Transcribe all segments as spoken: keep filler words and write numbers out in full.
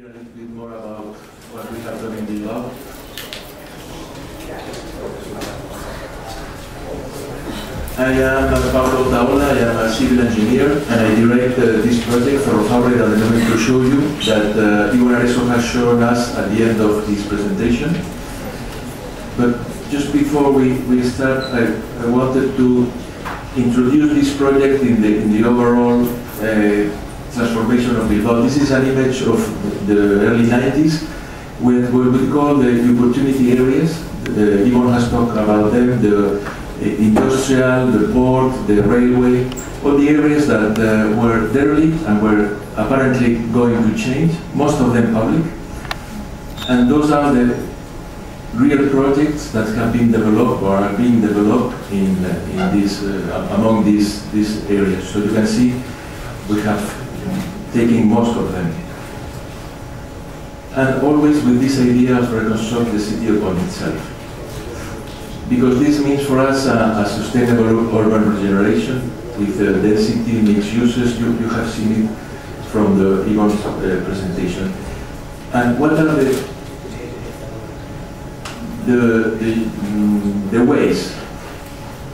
hear a little bit more about what we have done in Bilbao? I am Pablo Otaola, I am a civil engineer, and I direct uh, this project for Fabre that I'm going to show you that uh, Ibon Areso has shown us at the end of this presentation. But just before we, we start, I, I wanted to introduce this project in the, in the overall uh, transformation of Bilbao. This is an image of the early nineties with what we call the opportunity areas. The, Ibon has talked about them, the industrial, the port, the railway, all the areas that uh, were derelict and were apparently going to change, most of them public. And those are the real projects that have been developed or are being developed in, in this, uh, among these, these areas. So you can see we have taking most of them. And always with this idea of reconstruct the city upon itself. Because this means for us a, a sustainable urban regeneration with the density, mixed uses, you, you have seen it from the Ibon uh, presentation. And what are the, the, the, mm, the ways?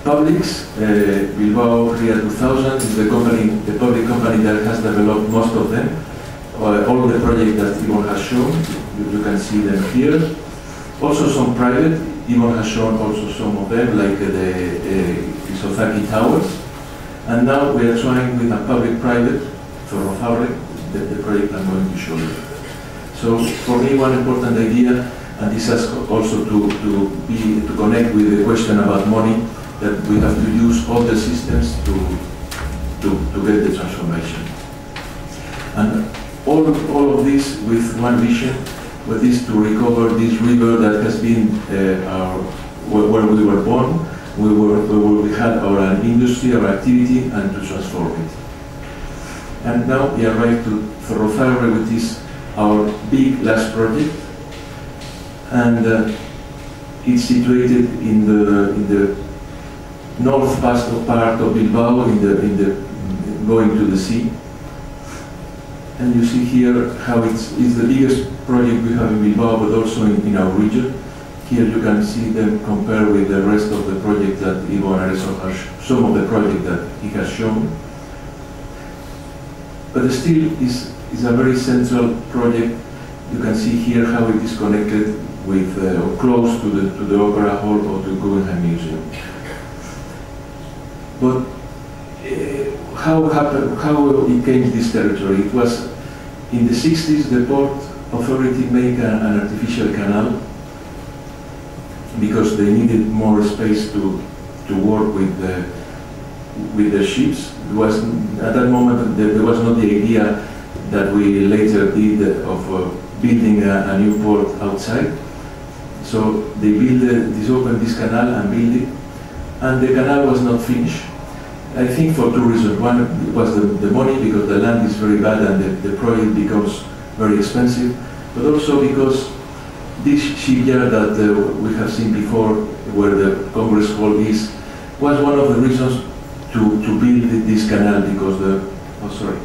Publix, uh, Bilbao CREA two thousand is the company, the public company that has developed most of them. Uh, all the projects that Ibon has shown, you, you can see them here. Also some private, Ibon has shown also some of them, like uh, the uh, Isozaki Towers. And now we are trying with a public-private, Zorrozaure, the, the project I'm going to show you. So for me, one important idea, and this has also to, to, be, to connect with the question about money, that we have to use all the systems to, to, to get the transformation. And all, all of this with one vision, which is to recover this river that has been uh, our, where we were born, where we, we had our industry, our activity, and to transform it. And now we arrive to Zorrozaure, which is our big last project. And uh, it's situated in the, in the north past of part of Bilbao, in the, in the going to the sea. And you see here how it's, it's the biggest project we have in Bilbao, but also in, in our region. Here you can see them compared with the rest of the project that Ibon Areso has, some of the project that he has shown. But still, is is a very central project. You can see here how it is connected with, uh, or close to the, to the Opera Hall or to Guggenheim Museum. But uh, how happened, how it came to this territory? It was in the sixties, the Port Authority made a, an artificial canal because they needed more space to, to work with the, with the ships. It was, at that moment, there was not the idea that we later did of uh, building a, a new port outside. So they built, uh, this opened this canal and built it. And the canal was not finished. I think for two reasons. One, it was the, the money, because the land is very bad and the, the project becomes very expensive. But also because this shipyard that uh, we have seen before, where the Congress Hall is, was one of the reasons to, to build this canal, because the, oh sorry.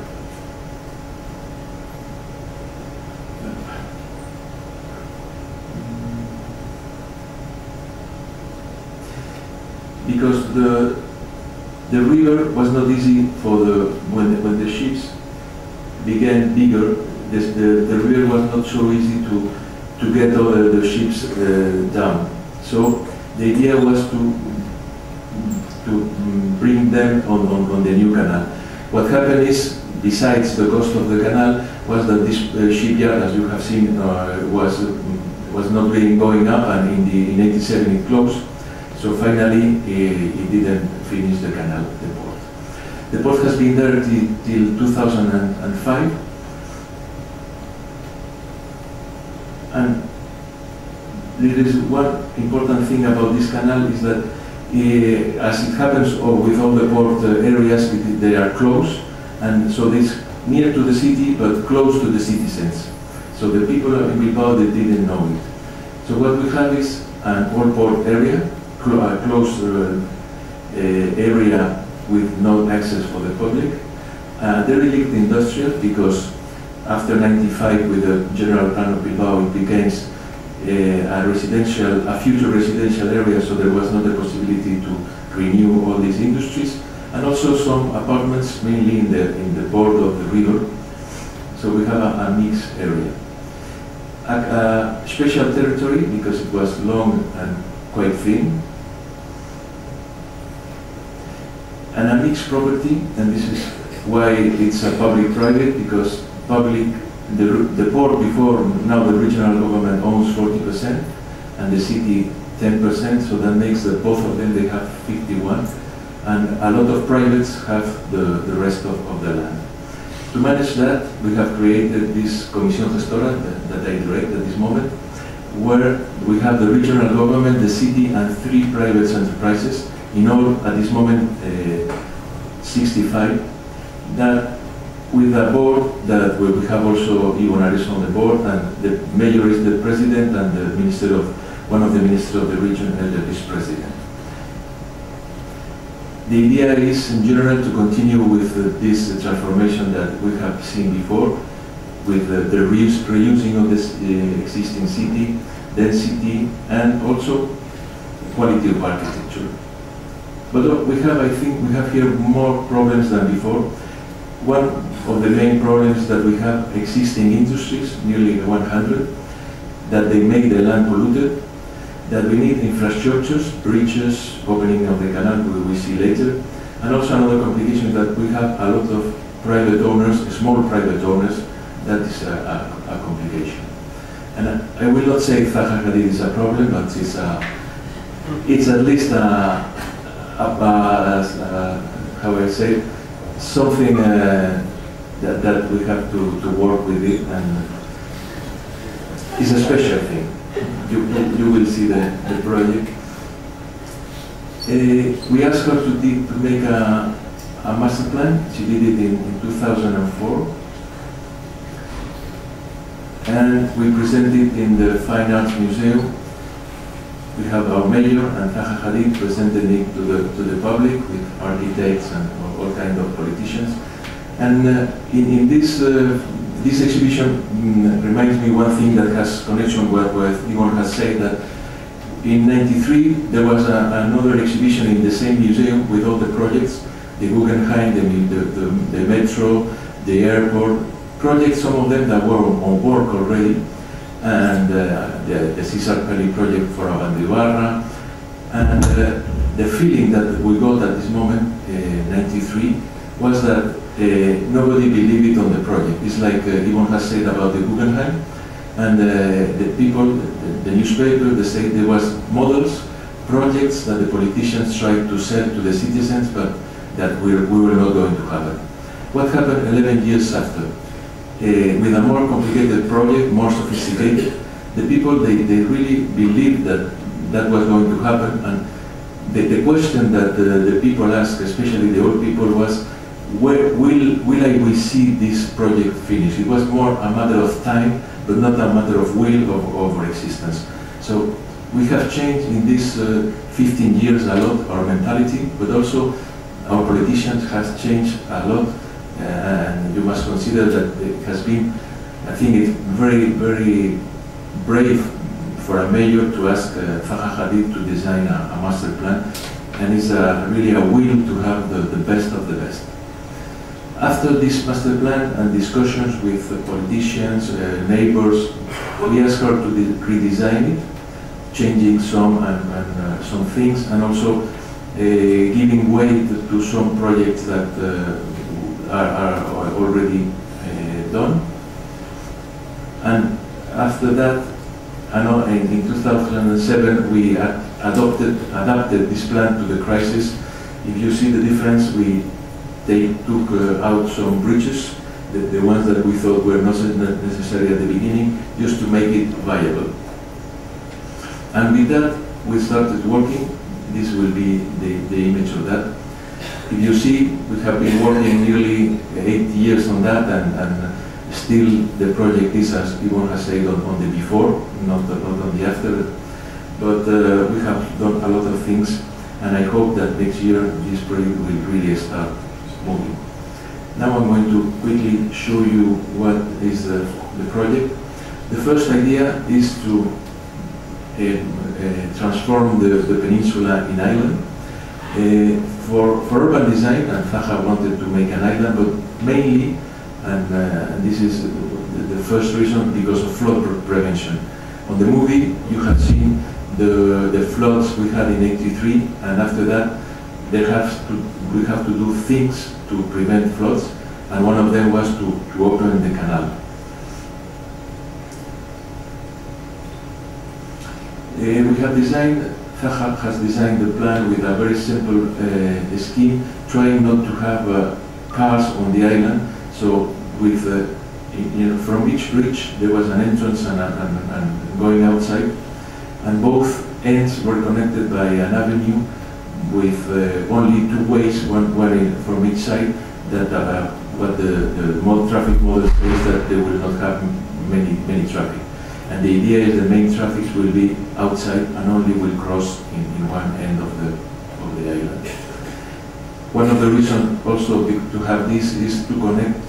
Because the the river was not easy for the when the, when the ships began bigger, the, the the river was not so easy to to get all the, the ships uh, down. So the idea was to to bring them on, on on the new canal. What happened is, besides the cost of the canal, was that this uh, shipyard, as you have seen, uh, was was not really going up, and in the in eighty-seven it closed. So finally, it, it didn't finish the canal, the port. The port has been there till two thousand five. And there is one important thing about this canal is that, uh, as it happens or with all the port uh, areas, it, they are close. And so it's near to the city, but close to the citizens. So the people in Bilbao, they didn't know it. So what we have is an old port area, a closed uh, uh, area with no access for the public. Uh, derelict industrial, because after ninety-five with the general plan of Bilbao, it became a, a residential, a future residential area, so there was not the possibility to renew all these industries, and also some apartments mainly in the, in the border of the river, so we have a, a mixed area. A, a special territory because it was long and quite thin, and a mixed property, and this is why it's a public-private, because public, the, the port before, now the regional government owns forty percent, and the city ten percent, so that makes that both of them, they have fifty-one, and a lot of privates have the, the rest of, of the land. To manage that, we have created this Comisión Gestora that, that I direct at this moment, where we have the regional government, the city, and three private enterprises, in all, at this moment, uh, sixty-five, that with a board that we have also Ibon Areso on the board, and the mayor is the president, and the minister of, one of the ministers of the region and the vice president. The idea is, in general, to continue with uh, this uh, transformation that we have seen before, with uh, the reuse, reusing of this uh, existing city, density, and also quality of architecture. But uh, we have, I think, we have here more problems than before. One of the main problems that we have, existing industries, nearly one hundred, that they make the land polluted, that we need infrastructures, bridges, opening of the canal, we will see later, and also another complication is that we have a lot of private owners, small private owners, that is a, a, a complication. And I, I will not say Zaha Hadid is a problem, but it's, a, it's at least a, a, a, a how I say, something uh, that, that we have to, to work with it, and it's a special thing. You, you will see the, the project. Uh, we asked her to, did, to make a, a master plan. She did it in, in two thousand four. And we presented in the Fine Arts Museum. We have our mayor and Zaha Hadid presented it to the, to the public with architects and all, all kinds of politicians. And uh, in, in this uh, This exhibition mm, reminds me one thing that has connection with what Ibon has said, that in ninety-three there was a, another exhibition in the same museum with all the projects, the Guggenheim, the, the, the, the metro, the airport, projects, some of them that were on, on work already, and uh, the, the Cesar Pelli project for Abandoibarra, and uh, the feeling that we got at this moment, ninety-three, uh, was that Uh, nobody believed it on the project. It's like uh, Ibon has said about the Guggenheim, and uh, the people, the, the newspaper, they say there was models, projects that the politicians tried to sell to the citizens, but that we, we were not going to have it. What happened eleven years after? Uh, with a more complicated project, more sophisticated, the people, they, they really believed that that was going to happen, and the, the question that uh, the people asked, especially the old people, was, where will, will I will see this project finish? It was more a matter of time, but not a matter of will or, or existence. So we have changed in these uh, fifteen years a lot our mentality, but also our politicians has changed a lot, uh, and you must consider that it has been, I think it's very, very brave for a mayor to ask uh, Zaha Hadid to design a, a master plan, and it's a, really a will to have the, the best of the best. After this master plan and discussions with uh, politicians, uh, neighbors, we asked her to redesign it, changing some and, and uh, some things, and also uh, giving weight to, to some projects that uh, are, are already uh, done. And after that, and in two thousand seven, we ad adopted, adapted this plan to the crisis. If you see the difference, we. They took uh, out some bridges, the, the ones that we thought were not necessary at the beginning, just to make it viable. And with that, we started working. This will be the, the image of that. If you see, we have been working nearly eight years on that, and, and still the project is, as Ibon has said, on, on the before, not, not on the after. But uh, we have done a lot of things, and I hope that next year this project will really start moving. Now I'm going to quickly show you what is the, the project. The first idea is to uh, uh, transform the, the peninsula in island. Uh, for, for urban design, and Zaha wanted to make an island, but mainly, and uh, this is the, the first reason, because of flood pre prevention. On the movie, you have seen the, the floods we had in eighty-three, and after that, there have to, we have to do things to prevent floods, and one of them was to, to open the canal. Uh, we have designed, Zaha has designed the plan with a very simple uh, scheme, trying not to have uh, cars on the island, so with, uh, you know, from each bridge there was an entrance and, and, and going outside, and both ends were connected by an avenue with uh, only two ways, one, one from each side, that uh, what the, the mod traffic model says that they will not have many, many traffic. And the idea is the main traffic will be outside and only will cross in, in one end of the, of the island. One of the reasons also to have this is to connect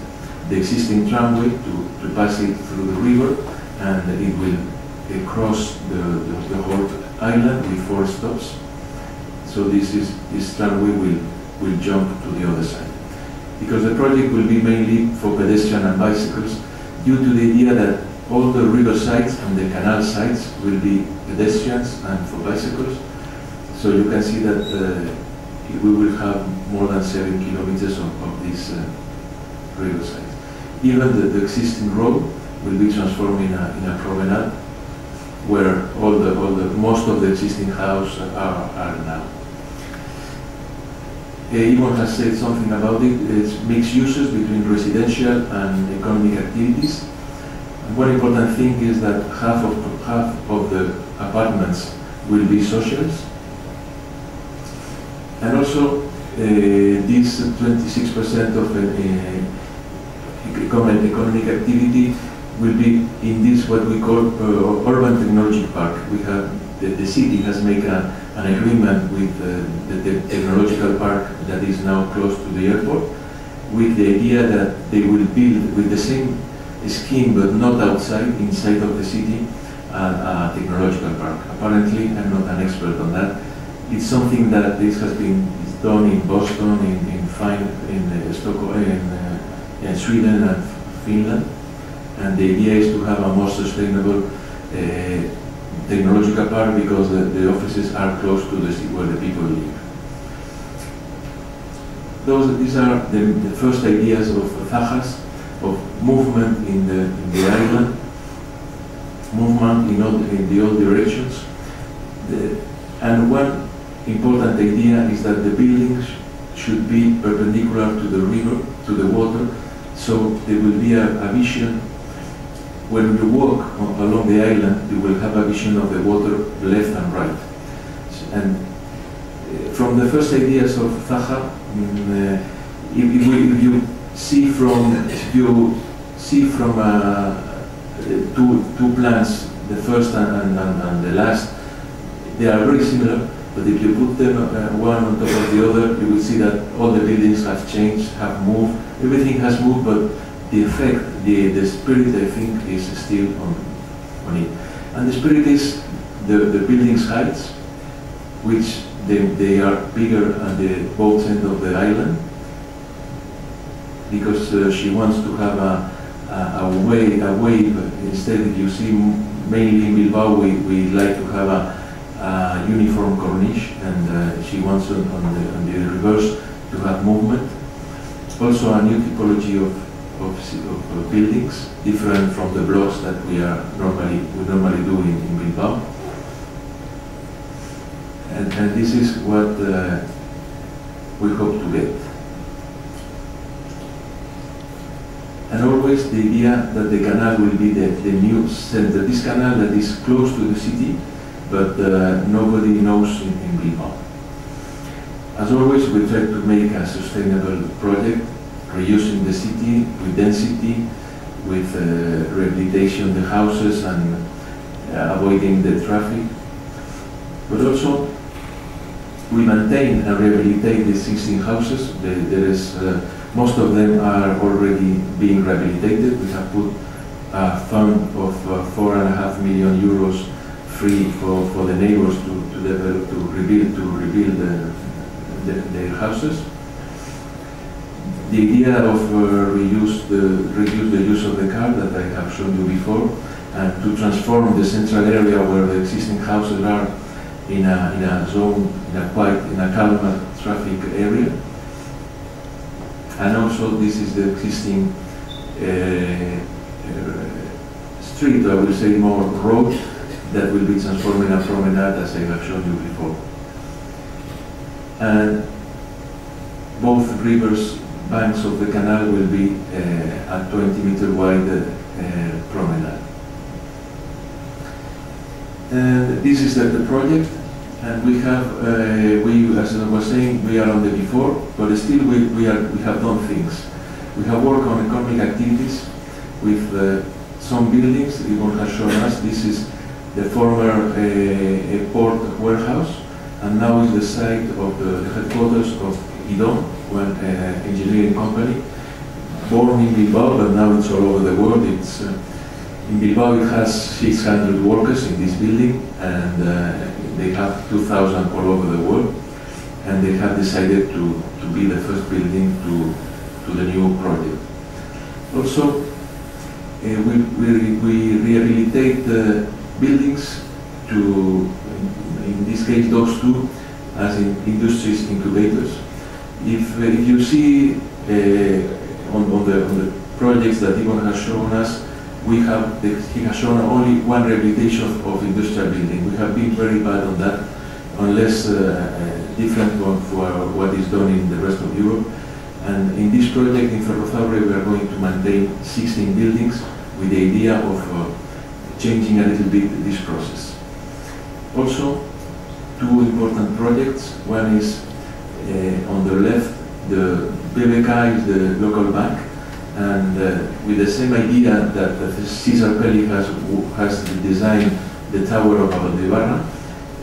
the existing tramway, to, to pass it through the river, and it will uh, cross the, the, the whole island with four stops. So this is this tramway will will jump to the other side, because the project will be mainly for pedestrian and bicycles, due to the idea that all the river sides and the canal sides will be pedestrians and for bicycles. So you can see that uh, we will have more than seven kilometers of, of these uh, river sides. Even the, the existing road will be transformed in a, in a promenade, where all the all the most of the existing houses are are now. Ibon has said something about it. It's mixed uses between residential and economic activities. And one important thing is that half of half of the apartments will be socials. And also, uh, this twenty-six percent of uh, economic economic activity will be in this what we call uh, urban technology park. We have the, the city has made a, an agreement with uh, the, the technological park that is now close to the airport, with the idea that they will build with the same scheme but not outside, inside of the city, uh, a technological park. Apparently, I'm not an expert on that. It's something that this has been done in Boston, in in, Fine, in uh, Stockholm, in, uh, in Sweden and Finland. And the idea is to have a more sustainable uh, technological park, because the, the offices are close to the city where the people live. Those, these are the, the first ideas of Zaha's, of movement in the, in the island, movement in all, in the all directions. The, and one important idea is that the buildings should be perpendicular to the river, to the water, so there will be a, a vision. When you walk on, along the island, you will have a vision of the water left and right. And uh, from the first ideas of Zaha, um, uh, if, if, we, if you see from if you see from uh, two two plans, the first and, and, and the last, they are very similar. But if you put them uh, one on top of the other, you will see that all the buildings have changed, have moved. Everything has moved, but the effect, the, the spirit, I think, is still on, on it. And the spirit is the, the building's heights, which they, they are bigger at the both end of the island, because uh, she wants to have a, a, a, wave, a wave. Instead, you see, mainly in Bilbao, we, we like to have a, a uniform corniche, and uh, she wants on, on, the, on the reverse to have movement. Also, a new typology of, of, of buildings, different from the blocks that we are normally we normally do in, in Bilbao. And, and this is what uh, we hope to get. And always the idea that the canal will be the, the new center. This canal that is close to the city, but uh, nobody knows in, in Bilbao. As always, we try to make a sustainable project, reusing the city with density, with uh, rehabilitation of the houses and uh, avoiding the traffic. But also, we maintain and rehabilitate the existing houses. There, there is uh, Most of them are already being rehabilitated. We have put a fund of uh, four and a half million euros free for, for the neighbors to, to develop, to rebuild, to rebuild the, the, their houses. The idea of uh, reuse the, reduce the use of the car that I have shown you before, and to transform the central area where the existing houses are in a, in a zone, in a quiet, in a calm traffic area. And also this is the existing uh, uh, street, I would say more road, that will be transformed in a promenade as I have shown you before. And both rivers banks of the canal will be uh, a twenty meter wide uh, promenade. And this is the, the project, and we have, uh, we, as I was saying, we are on the before, but still we, we, are, we have done things. We have worked on economic activities with uh, some buildings. Ibon has shown us, this is the former uh, port warehouse, and now is the site of the headquarters of IDOM, an uh, engineering company, born in Bilbao, but now it's all over the world. It's, uh, in Bilbao it has six hundred workers in this building, and uh, they have two thousand all over the world, and they have decided to, to be the first building to, to the new project. Also, uh, we, we, we rehabilitate the buildings to, in this case, those two, as in industries incubators. If, uh, if you see uh, on, on, the, on the projects that Ibon has shown us, we have the, he has shown only one rehabilitation of, of industrial building. We have been very bad on that, unless uh, uh, different from what is done in the rest of Europe. And in this project in Zorrozaure, we are going to maintain sixteen buildings with the idea of uh, changing a little bit this process. Also, two important projects. One is Uh, on the left, the B B K is the local bank, and uh, with the same idea that uh, Cesar Pelli has, has designed the tower of Abandoibarra, uh,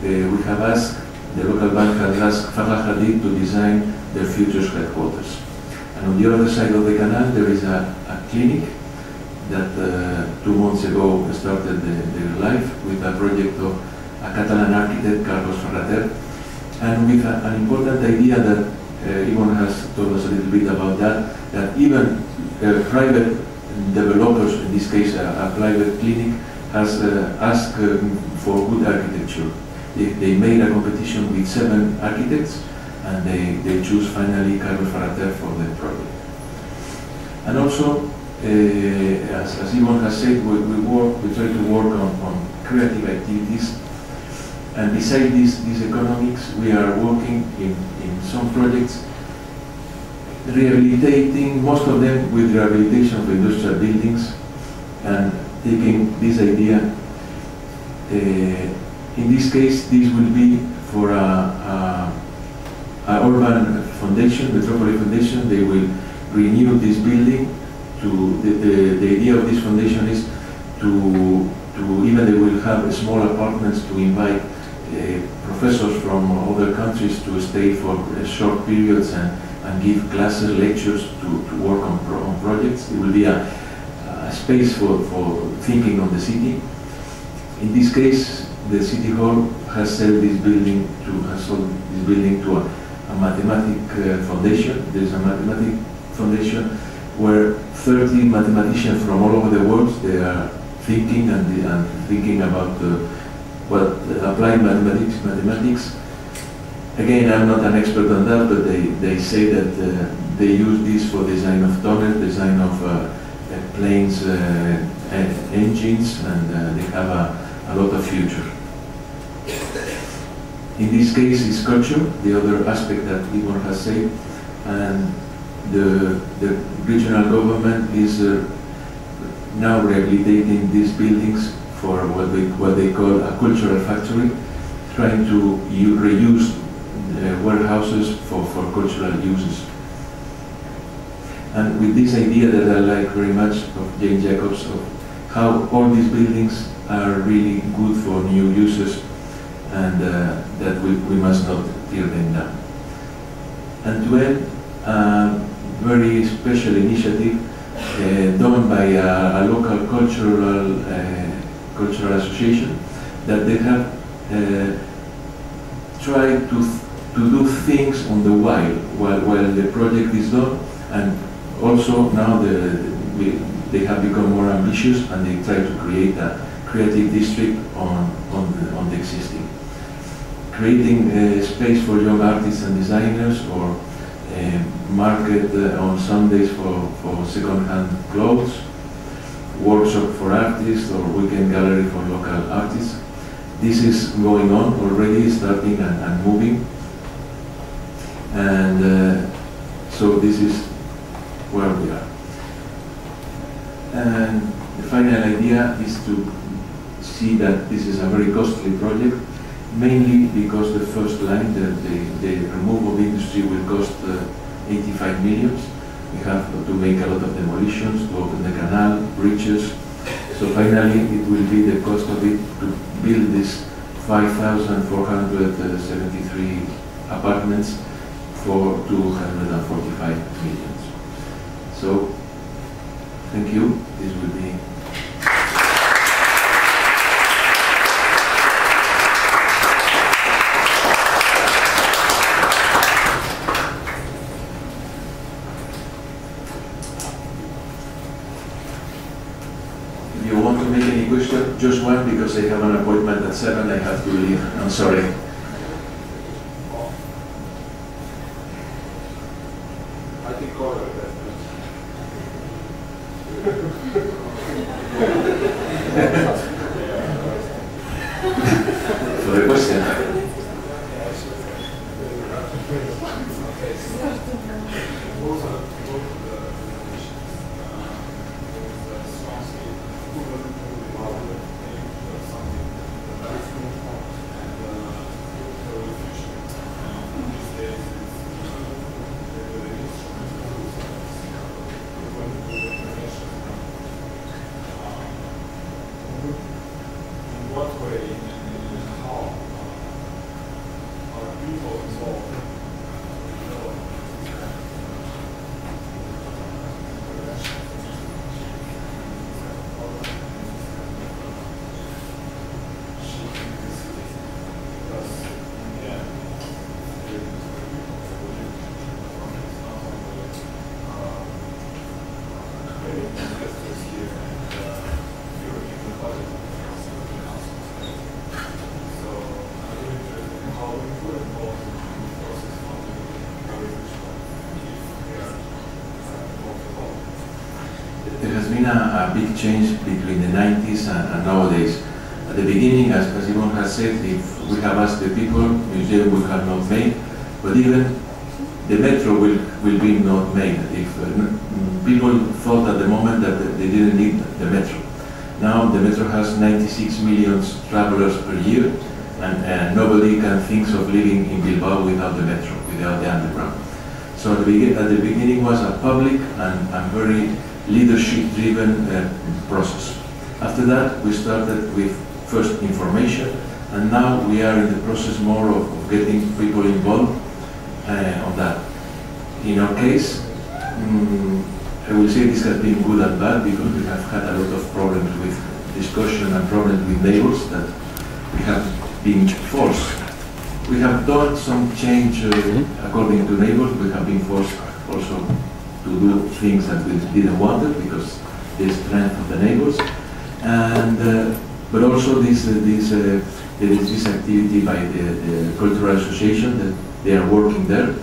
we have asked, the local bank has asked Zaha Hadid to design their future headquarters. And on the other side of the canal there is a, a clinic that uh, two months ago started their life with a project of a Catalan architect, Carlos Ferrater, and with a, an important idea that uh, Ibon has told us a little bit about that, that even uh, private developers, in this case a, a private clinic, has uh, asked um, for good architecture. They, they made a competition with seven architects, and they, they choose finally Carlos Ferrater for the project. And also, uh, as, as Ibon has said, we, we, work, we try to work on, on creative activities. And besides these, these economics, we are working in, in some projects, rehabilitating, most of them with rehabilitation of industrial buildings, and taking this idea. Uh, in this case, this will be for a, a, a urban foundation, metropolis foundation. They will renew this building. To the, the, the idea of this foundation is to, to even they will have small apartments to invite Uh, professors from other countries to stay for uh, short periods and, and give classes, lectures to, to work on, pro on projects. It will be a, a space for, for thinking on the city. In this case, the city hall has sold this building to, has sold this building to a, a mathematic uh, foundation. There's a mathematic foundation where thirty mathematicians from all over the world, they are thinking and, they are thinking about uh, well, applied mathematics, mathematics. Again, I'm not an expert on that, but they, they say that uh, they use this for design of tunnels, design of uh, planes, uh, and engines, and uh, they have a, a lot of future. In this case, is culture, the other aspect that Ibon has said, and the, the regional government is uh, now rehabilitating these buildings for what they, what they call a cultural factory, trying to reuse uh, warehouses for, for cultural uses. And with this idea that I like very much of Jane Jacobs, of how all these buildings are really good for new uses, and uh, that we, we must not tear them down. And to end, uh, very special initiative uh, done by a, a local cultural uh, cultural association, that they have uh, tried to th to do things on the while, while while the project is done, and also now the, the, they have become more ambitious and they try to create a creative district on on the, on the existing, creating a space for young artists and designers, or a market on Sundays for, for second-hand clothes, workshop for artists, or weekend gallery for local artists. This is going on already, starting and, and moving. And uh, so this is where we are. And the final idea is to see that this is a very costly project, mainly because the first line, the, the, the removal of industry, will cost uh, eighty-five millions. We have to make a lot of demolitions, to open the canal, bridges. So finally, it will be the cost of it to build these five thousand four hundred seventy-three apartments for two hundred forty-five millions. So, thank you. This will be. Just one, because I have an appointment at seven, I have to leave. I'm sorry. I can call her that. For the question. A, a big change between the nineties and, and nowadays. At the beginning, as Simon has said, if we have asked the people, museum we have not made, but even the metro will, will be not made. If uh, people thought at the moment that they didn't need the metro. Now the metro has ninety-six million travelers per year, and uh, nobody can think of living in Bilbao without the metro, without the underground. So at the, at the beginning was a public and, and very leadership-driven uh, process. After that, we started with first information, and now we are in the process more of, of getting people involved uh, on that. In our case, um, I will say this has been good and bad, because we have had a lot of problems with discussion and problems with neighbors that we have been forced. We have done some change uh, according to neighbors. We have been forced also to do things that we didn't want it, because the strength of the neighbors, and uh, but also this uh, this uh, there is this activity by the, the cultural association that they are working there.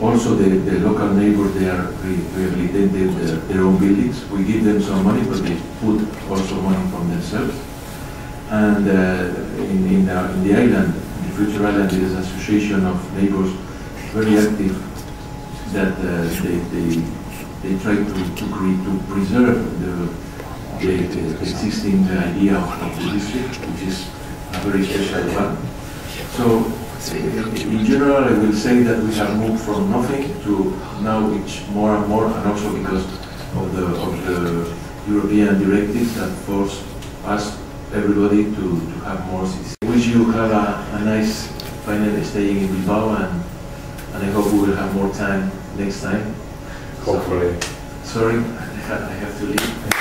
Also, the, the local neighbors, they are rehabilitating their, their own buildings. We give them some money, but they put also money from themselves. And uh, in in, uh, in the island, in the future island, there is an association of neighbors very active, that uh, they, they, they try to, to, create, to preserve the, the, the existing idea of, of the district, which is a very special one. So, in general, I will say that we have moved from nothing to now it's more and more, and also because of the, of the European directives that force us, everybody, to, to have more citizens. I wish you have a, a nice final staying in Bilbao, and and I hope we will have more time next time. hopefully. Sorry, I have to leave.